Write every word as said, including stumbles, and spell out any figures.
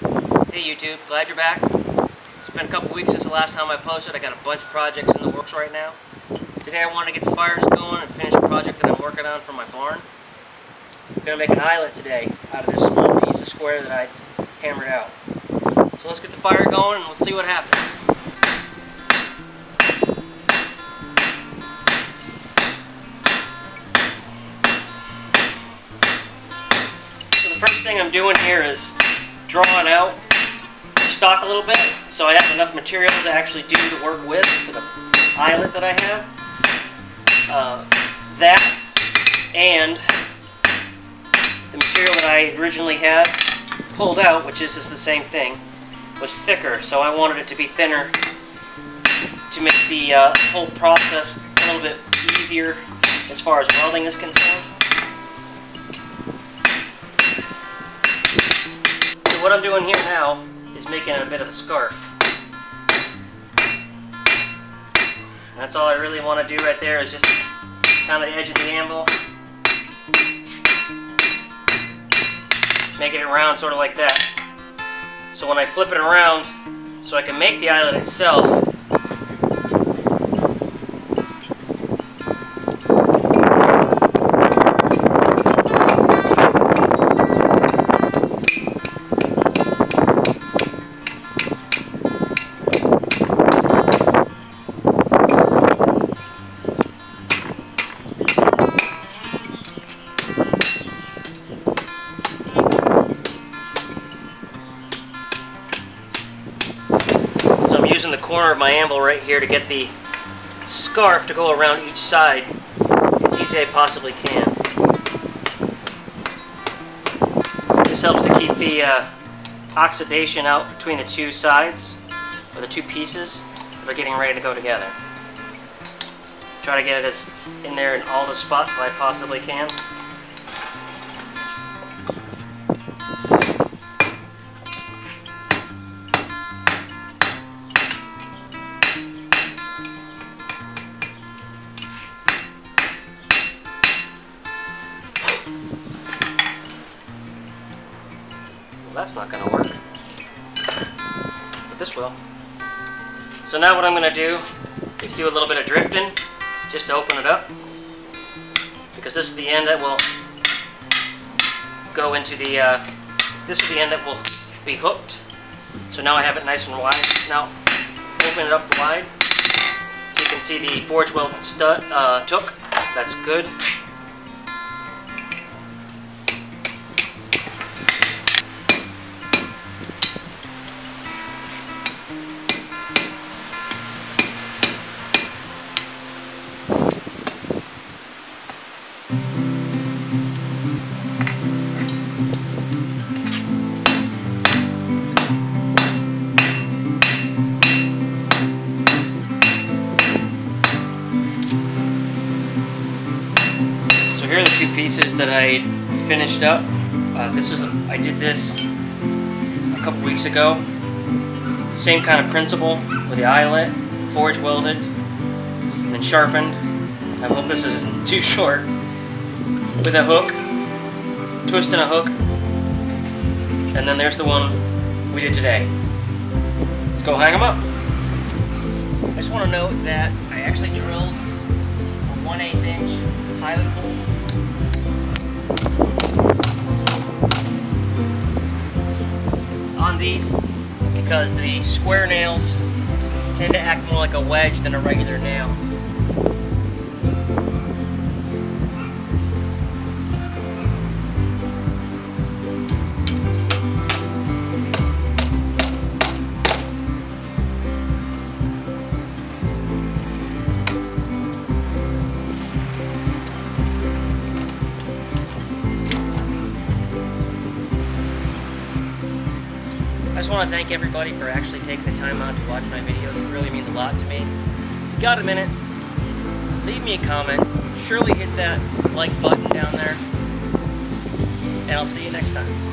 Hey YouTube, glad you're back. It's been a couple weeks since the last time I posted. I got a bunch of projects in the works right now. Today I want to get the fires going and finish a project that I'm working on for my barn. I'm going to make an eyelet today out of this small piece of square that I hammered out. So let's get the fire going and we'll see what happens. First thing I'm doing here is drawing out the stock a little bit so I have enough material to actually do the work with for the eyelet that I have. Uh, that and the material that I originally had pulled out, which is, is the same thing, was thicker, so I wanted it to be thinner to make the uh, whole process a little bit easier as far as welding is concerned. What I'm doing here now is making a bit of a scarf. And that's all I really want to do right there, is just kind of the edge of the anvil. Making it round, sort of like that. So when I flip it around, so I can make the eyelet itself, using the corner of my anvil right here to get the scarf to go around each side as easy as I possibly can. This helps to keep the uh, oxidation out between the two sides, or the two pieces that are getting ready to go together. Try to get it as in there in all the spots that I possibly can. Well, that's not going to work, but this will. So now what I'm going to do is do a little bit of drifting just to open it up, because this is the end that will go into the, uh, this is the end that will be hooked. So now I have it nice and wide. Now open it up wide so you can see the forge weld stud, uh, took. That's good. Here are the two pieces that I finished up. Uh, this is a, I did this a couple weeks ago. Same kind of principle with the eyelet, forge welded, and then sharpened. I hope this isn't too short. With a hook, twisting a hook, and then there's the one we did today. Let's go hang them up. I just want to note that I actually drilled a one eighth inch eyelet hole. On these, because the square nails tend to act more like a wedge than a regular nail. I just want to thank everybody for actually taking the time out to watch my videos. It really means a lot to me. If you got a minute, leave me a comment. Surely hit that like button down there. And I'll see you next time.